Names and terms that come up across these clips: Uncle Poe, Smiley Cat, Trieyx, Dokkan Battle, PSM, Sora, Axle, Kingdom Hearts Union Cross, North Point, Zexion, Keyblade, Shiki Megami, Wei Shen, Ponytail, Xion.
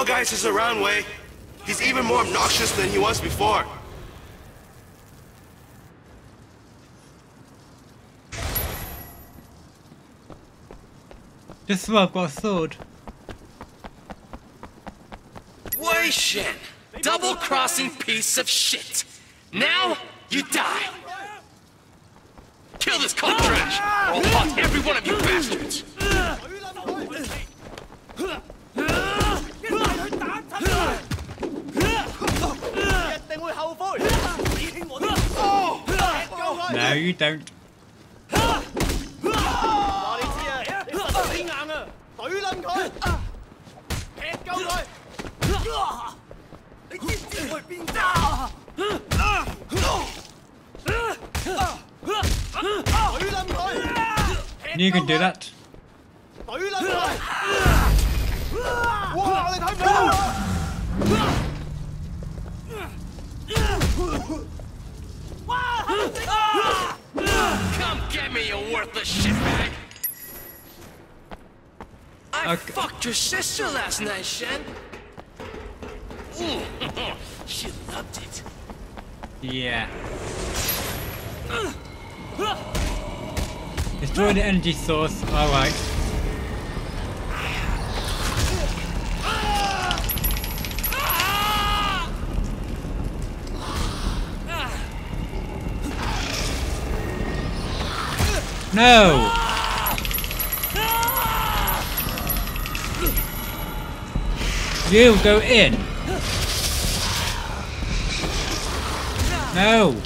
Fall Guys is around, Wei. He's even more obnoxious than he was before. This one got a sword. Wei Shen, double-crossing piece of shit. Now you die. Kill this cold trash. I'll hunt every one of you bastards. No, you don't. You can do that. Come get me, you worthless shitbag. I fucked your sister last night, Shen. She loved it. Yeah. Destroy the energy source. All right. No. You go in. No.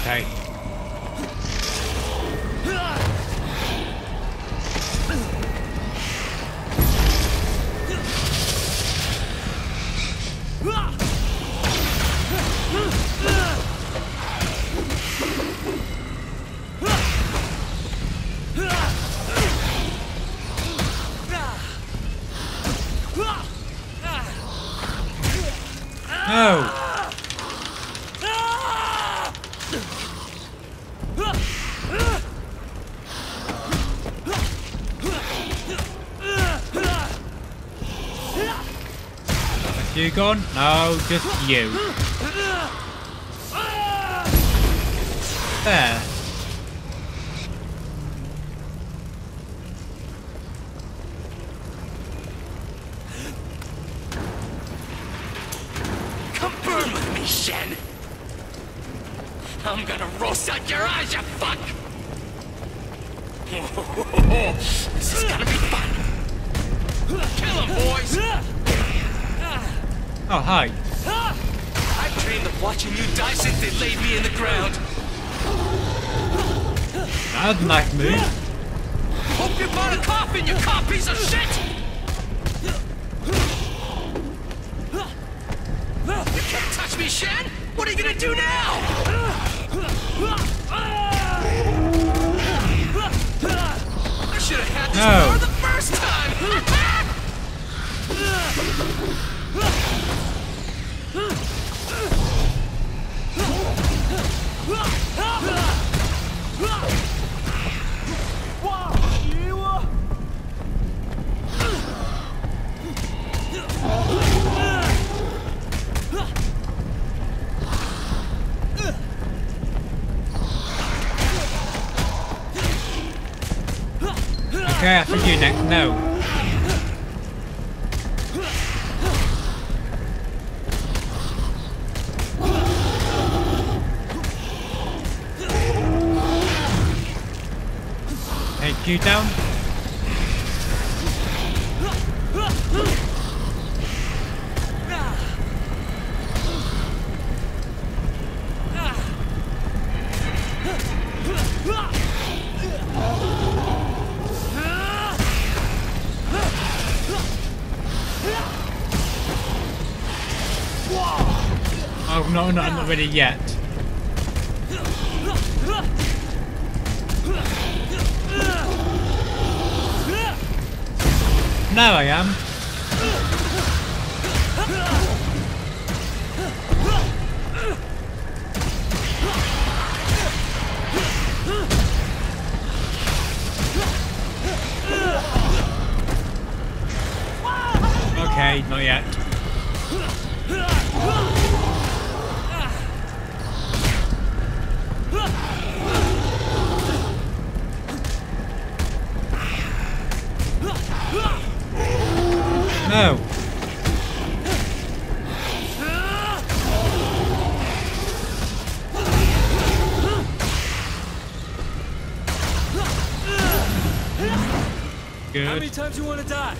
Okay. You gone? No, just you. There. Come burn with me, Shen. I'm gonna roast out your eyes, you fuck. This is gonna be fun. Kill him, boys. Oh, hi. I've trained them watching you die since they laid me in the ground. That was a nice move. Hope you bought a coffin, you cop piece of shit! You can't touch me, Shen! What are you gonna do now? I should have had this power the first time! Okay, I think you next. No. You down? Oh, not ready yet. Now I am. Hey, not yet. No. Good. How many times you want to die?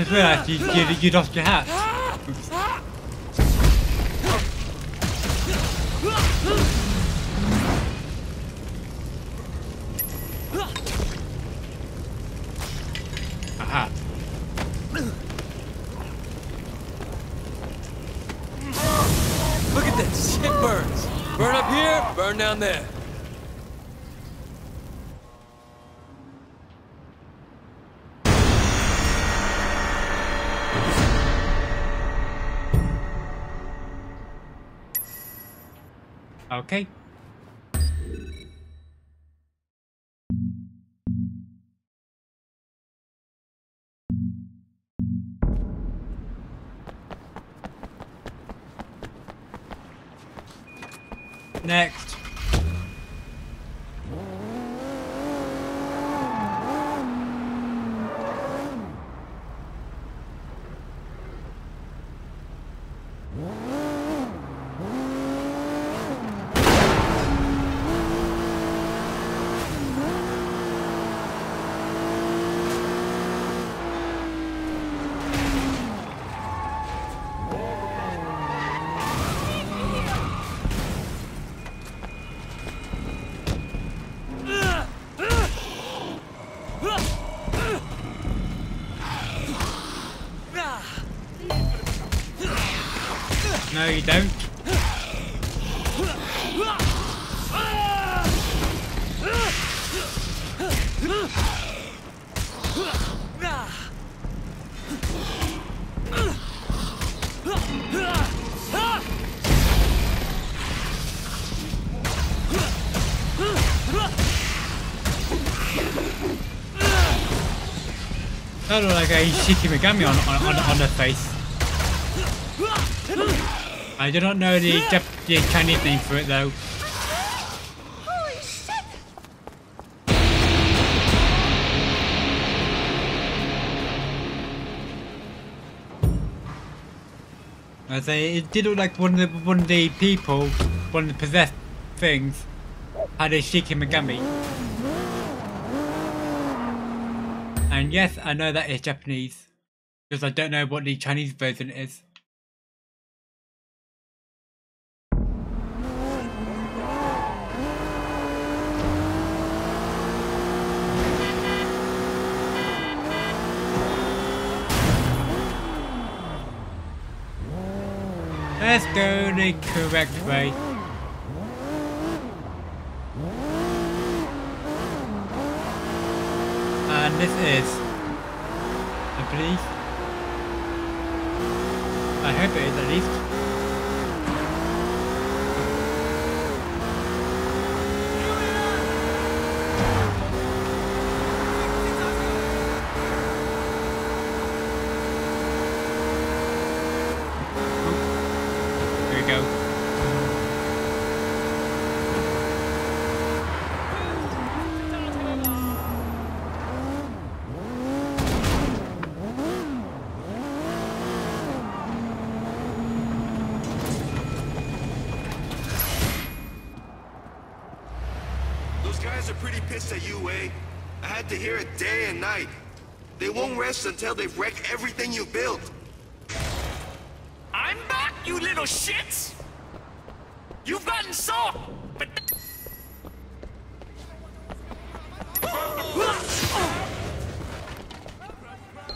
I realised you lost your hat. Oops. Aha. Look at this. Shit burns. Burn up here, burn down there. Okay. Next. No, you don't. I look like a Shiki Megami on the face. I do not know the Chinese name for it though. Holy shit! I say it did look like one of the possessed things had a Shiki Megami. And yes, I know that is Japanese because I don't know what the Chinese version is. Let's go the correct way. And this is, I believe. I hope it is at least. Those guys are pretty pissed at you, Wei. I had to hear it day and night. They won't rest until they've wrecked everything you built. I'm back, you little shits! You've gotten soft!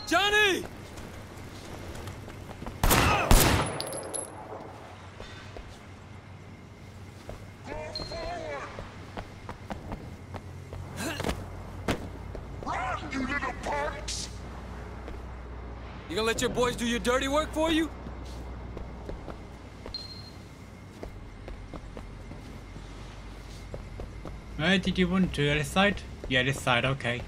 Johnny! You little punks! You gonna let your boys do your dirty work for you? Did you want to the other side? Yeah, this side, okay.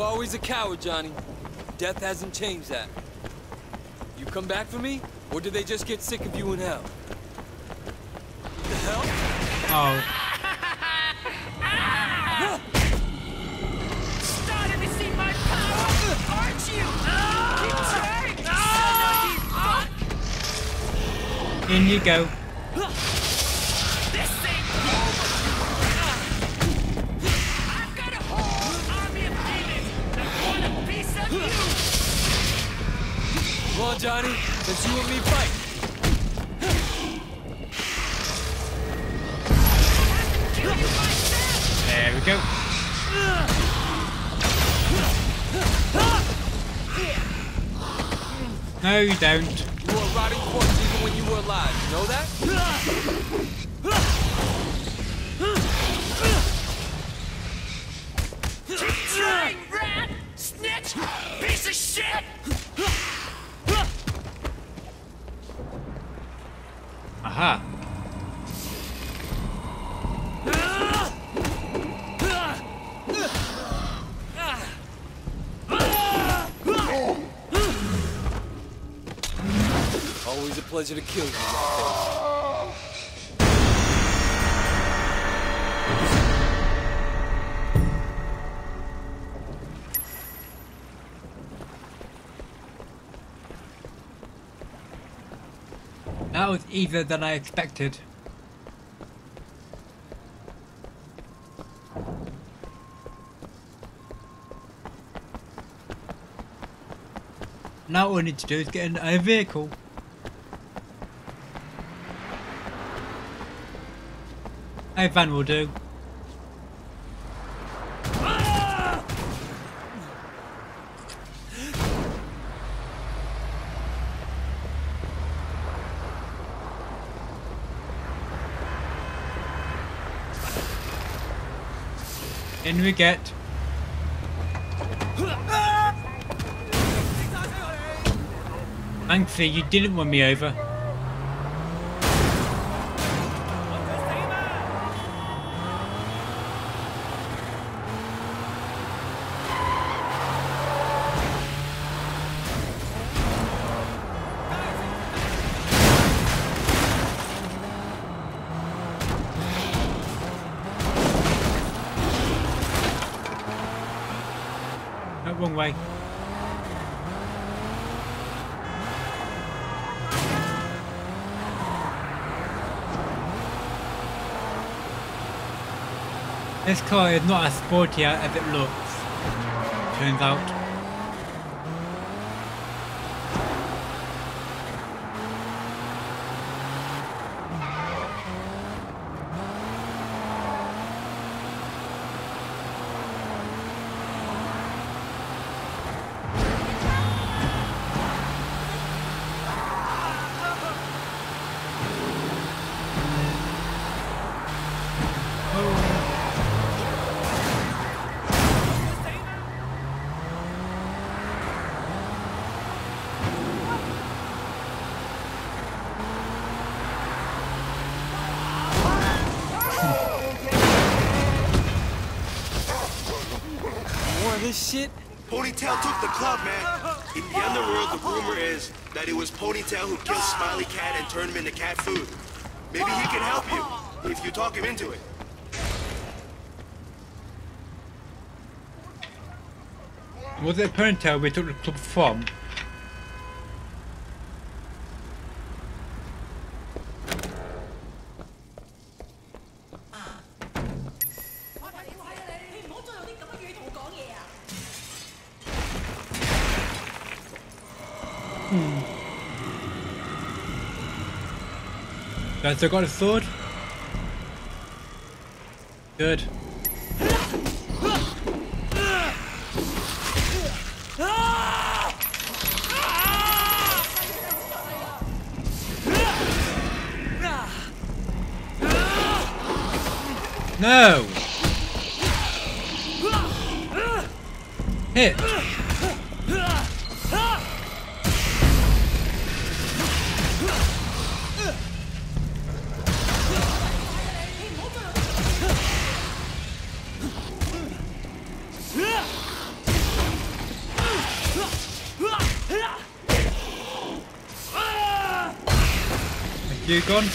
Always a coward, Johnny. Death hasn't changed that. You come back for me, or do they just get sick of you in hell? The hell? Oh. Starting to see my power, aren't you? Keep trying, son of a fuck! In you go. Johnny, let's you and me fight. There we go. No, you don't. You were a rotting corpse even when you were alive. You know that? Keep trying, rat, snitch, piece of shit. Aha. Always a pleasure to kill you. That was easier than I expected. Now all we need to do is get in a vehicle. A van will do. In we get. Thankfully, you didn't win me over. wrong way. This car is not as sporty as it looks, turns out. Ponytail took the club, man. In the underworld, the rumor is that it was Ponytail who killed Smiley Cat and turned him into cat food. Maybe he can help you if you talk him into it. Was it Ponytail we took the club from? I still got a sword. Good. No. Hit. You gone?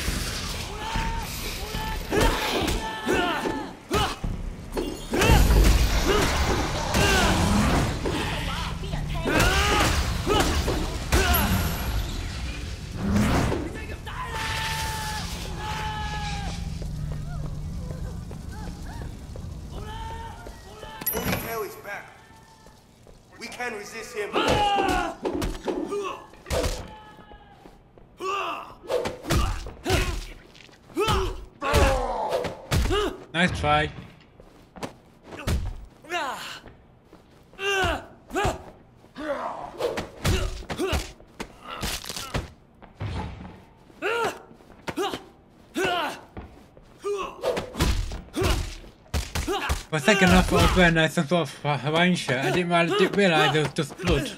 Nice try. For a second I thought I was wearing some sort of Hawaiian shirt. I didn't realise it was just blood.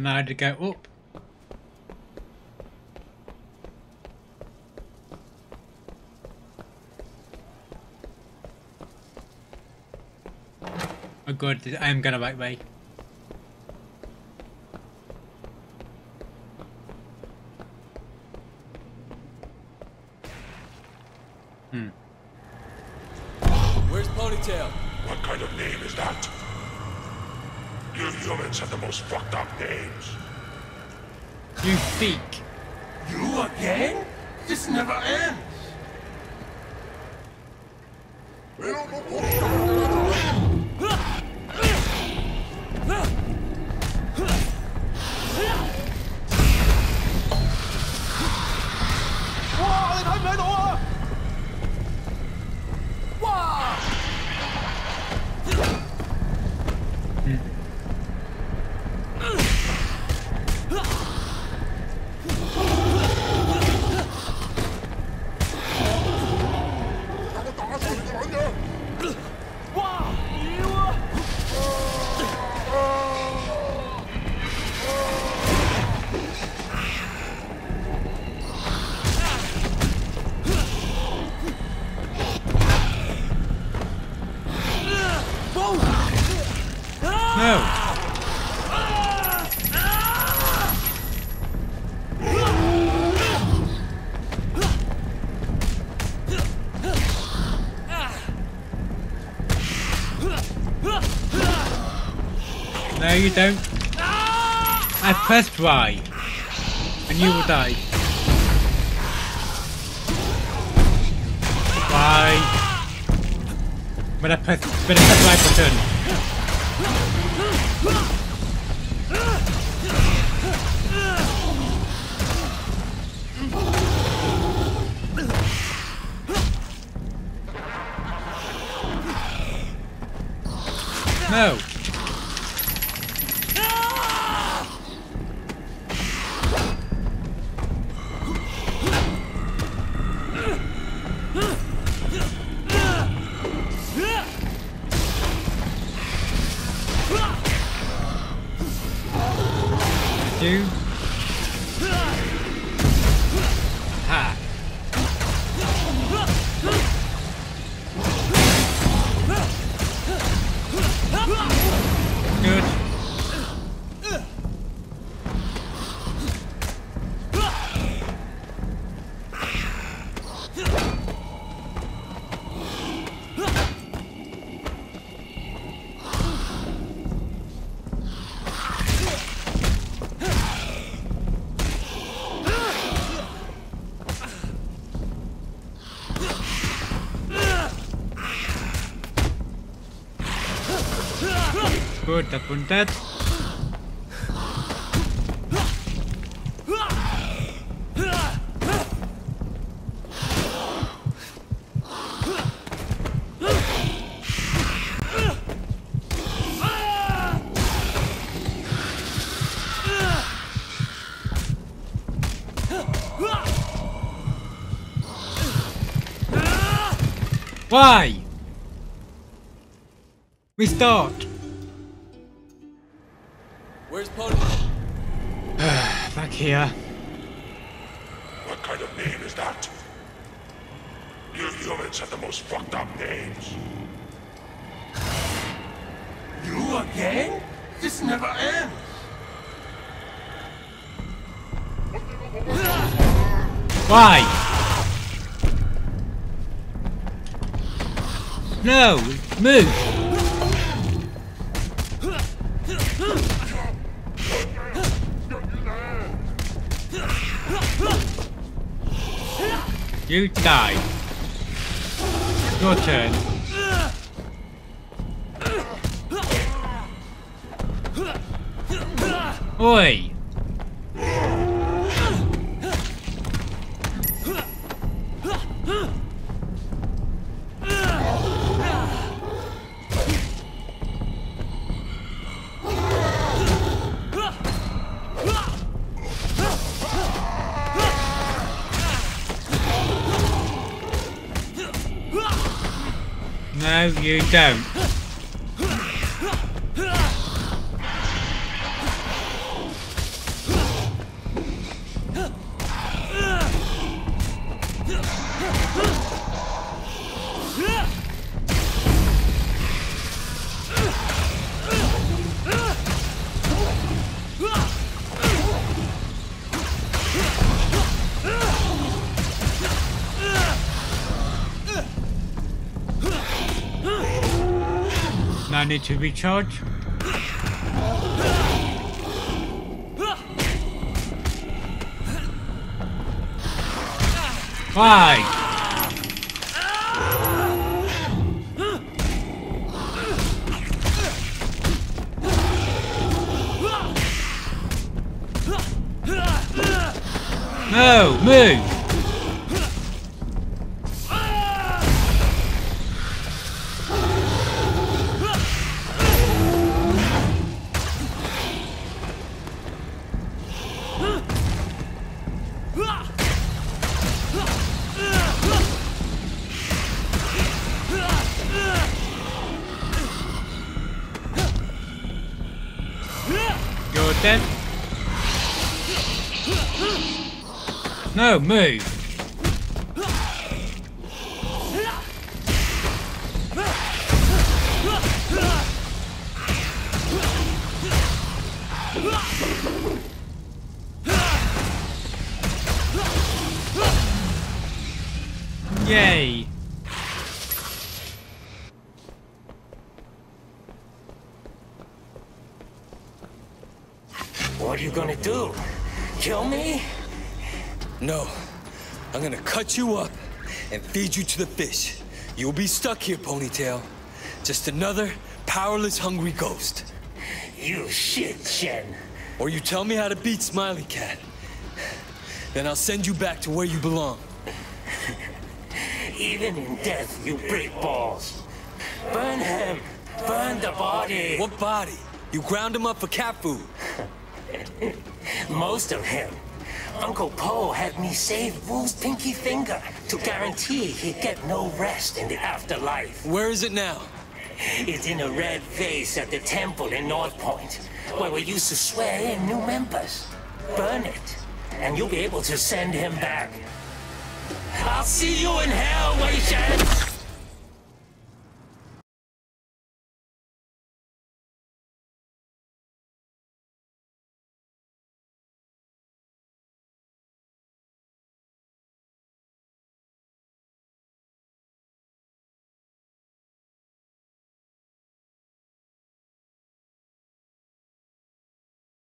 Now I had to go up. Oh god, I am going the right way. Where's Ponytail? What kind of name is that? You humans have the most fucked up names. You think? You again? This never ends. No, you don't. I pressed Y, and you will die. Bye. But I press right button. No. Good, that one dead. Why? We start. Where's Ponytail? Back here. What kind of name is that? You humans have the most fucked up names. You again? This never ends. Why? No, move. You die. Your turn. Oi! No, you don't. I need to recharge. Why? No, move. No, move. Yay. What are you gonna do? Kill me? No. I'm gonna cut you up and feed you to the fish. You'll be stuck here, Ponytail. Just another powerless, hungry ghost. You shit, Shen. Or you tell me how to beat Smiley Cat. Then I'll send you back to where you belong. Even in death, you break balls. Burn him. Burn the body. What body? You ground him up for cat food. Most of him. Uncle Poe had me save Wu's pinky finger to guarantee he'd get no rest in the afterlife. Where is it now? It's in a red vase at the temple in North Point, where we used to swear in new members. Burn it, and you'll be able to send him back. I'll see you in hell, Wei Shen!